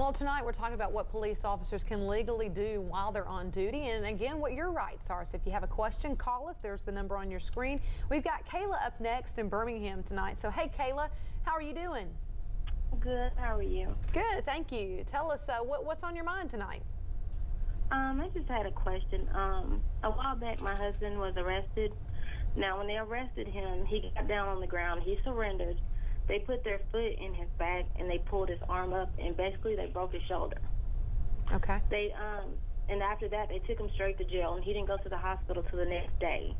Well, tonight we're talking about what police officers can legally do while they're on duty, and again, what your rights are. So if you have a question, call us. There's the number on your screen. We've got Kayla up next in Birmingham tonight. So hey, Kayla, how are you doing? Good. How are you? Good. Thank you. Tell us what's on your mind tonight. I just had a question. A while back, my husband was arrested. Now, when they arrested him, he got down on the ground. He surrendered. They put their foot in his back and they pulled his arm up, and basically they broke his shoulder. Okay. They and after that they took him straight to jail, and he didn't go to the hospital till the next day.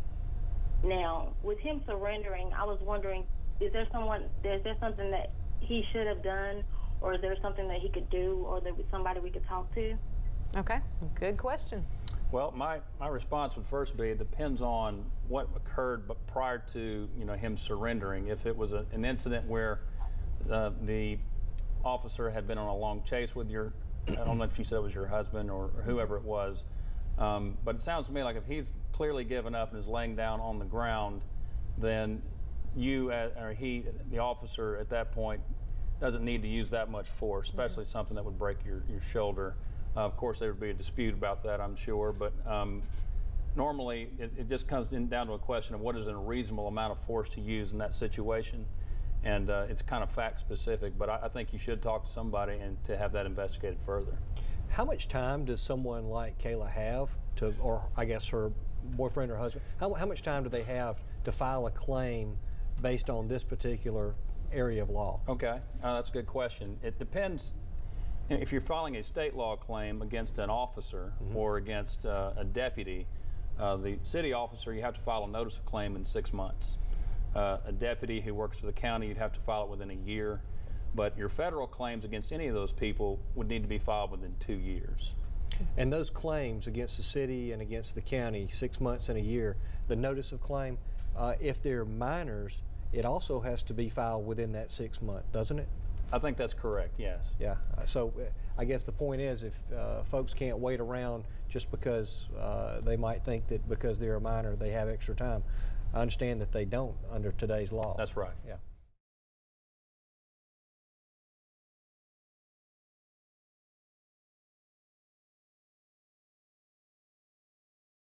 Now, with him surrendering, I was wondering, is there something that he should have done, or is there something that he could do, or there was somebody we could talk to? Okay. Good question. Well, my response would first be it depends on what occurred prior to him surrendering. If it was an incident where the officer had been on a long chase with your, I don't know if you said it was your husband or whoever it was, but it sounds to me like if he's clearly given up and is laying down on the ground, then you or he, the officer at that point, doesn't need to use that much force, especially something that would break your shoulder. Of course, there would be a dispute about that, I'm sure, but normally it just comes down to a question of what is a reasonable amount of force to use in that situation, and it's kind of fact specific, but I think you should talk to somebody and to have that investigated further. How much time does someone like Kayla have to, or I guess her boyfriend or husband, how much time do they have to file a claim based on this particular area of law? Okay, that's a good question. It depends. If you're filing a state law claim against an officer or against a deputy, the city officer, you have to file a notice of claim in 6 months. A deputy who works for the county, you'd have to file it within a year. But your federal claims against any of those people would need to be filed within 2 years. And those claims against the city and against the county, 6 months and a year, the notice of claim, if they're minors, it also has to be filed within that 6 months, doesn't it? I think that's correct, yes. Yeah, so I guess the point is if folks can't wait around just because they might think that because they're a minor they have extra time. I understand that they don't under today's law. That's right. Yeah.